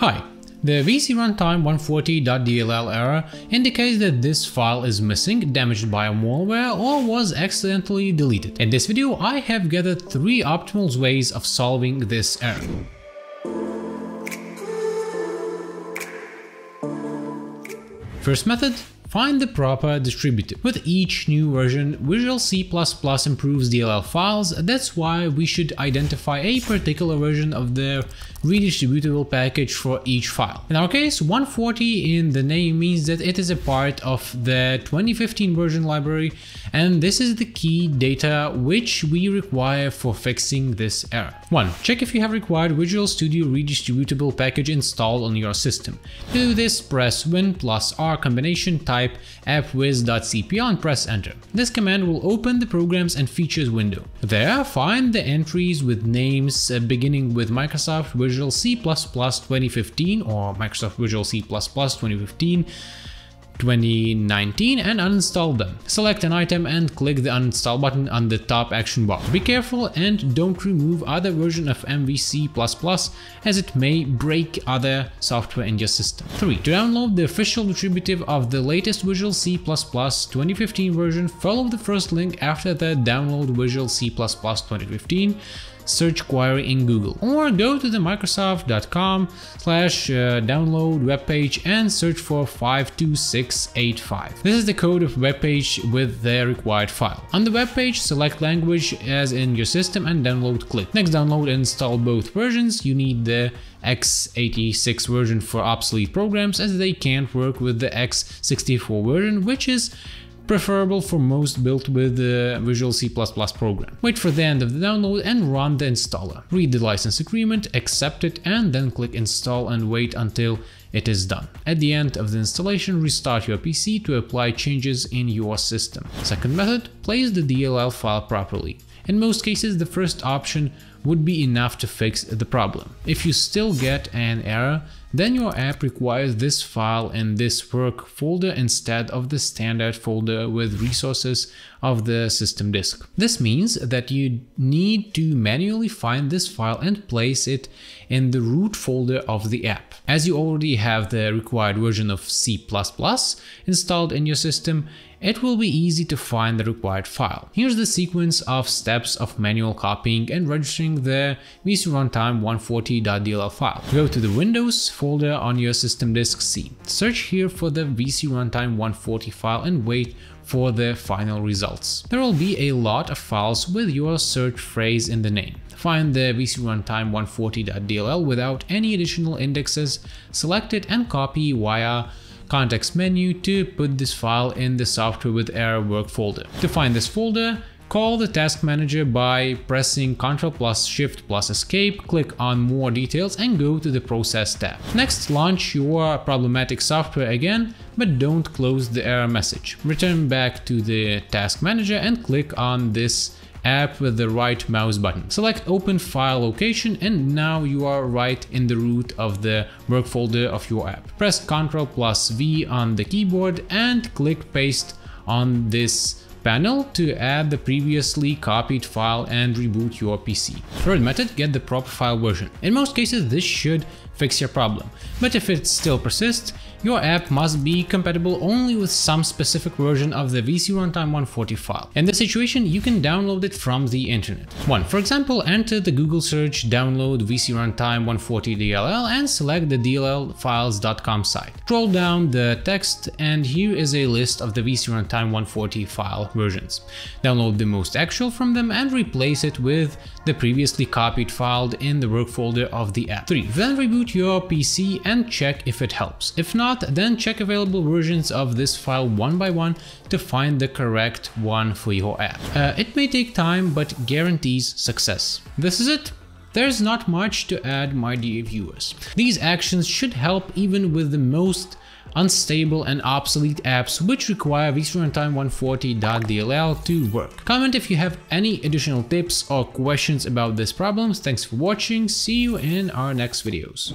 Hi, the VC runtime 140.dll error indicates that this file is missing, damaged by malware, or was accidentally deleted. In this video, I have gathered 3 optimal ways of solving this error. First method. Find the proper distributive. With each new version, Visual C++ improves DLL files, that's why we should identify a particular version of the redistributable package for each file. In our case, 140 in the name means that it is a part of the 2015 version library, and this is the key data which we require for fixing this error. 1. Check if you have required Visual Studio redistributable package installed on your system. To do this, press Win+R combination, type appwiz.cpl and press enter. This command will open the Programs and Features window. There, find the entries with names beginning with Microsoft Visual C++ 2015 or Microsoft Visual C++ 2015, 2019 and uninstall them. Select an item and click the uninstall button on the top action bar. Be careful and don't remove other version of MVC++ as it may break other software in your system. 3. To download the official distributive of the latest Visual C++ 2015 version, follow the first link after the download Visual C++ 2015 search query in Google, or go to the Microsoft.com/download webpage and search for 52685. This is the code of webpage with the required file. On the webpage, select language as in your system and download click. Next, download and install both versions. You need the x86 version for obsolete programs as they can't work with the x64 version, which is preferable for most built with the Visual C++ program. Wait for the end of the download and run the installer. Read the license agreement, accept it, and then click install and wait until it is done. At the end of the installation, restart your PC to apply changes in your system. Second method, place the DLL file properly. In most cases, the first option would be enough to fix the problem. If you still get an error, then your app requires this file in this work folder instead of the standard folder with resources of the system disk. This means that you need to manually find this file and place it in the root folder of the app. As you already have the required version of C++ installed in your system, it will be easy to find the required file. Here's the sequence of steps of manual copying and registering the VC runtime 140.dll file. Go to the Windows folder on your system disk C. Search here for the VC runtime 140 file and wait for the final results. There will be a lot of files with your search phrase in the name. Find the VC runtime 140.dll without any additional indexes, select it and copy via context menu to put this file in the software with error work folder. To find this folder, call the task manager by pressing Ctrl+Shift+Escape, click on More Details and go to the Process tab. Next, launch your problematic software again, but don't close the error message. Return back to the task manager and click on this app with the right mouse button. Select Open File Location and now you are right in the root of the work folder of your app. Press Ctrl+V on the keyboard and click Paste on this panel to add the previously copied file and reboot your PC. Third method, get the proper file version. In most cases, this should fix your problem, but if it still persists, your app must be compatible only with some specific version of the VC runtime 140 file. In this situation, you can download it from the internet. 1. For example, enter the Google search download VC runtime 140 DLL and select the dllfiles.com site. Scroll down the text and here is a list of the VC runtime 140 file versions. Download the most actual from them and replace it with the previously copied file in the work folder of the app. 3. Then reboot your PC and check if it helps. If not, then check available versions of this file one by one to find the correct one for your app. It may take time, but guarantees success. This is it. There's not much to add, my dear viewers. These actions should help even with the most unstable and obsolete apps which require VC runtime 140.dll to work. Comment if you have any additional tips or questions about these problems. Thanks for watching. See you in our next videos.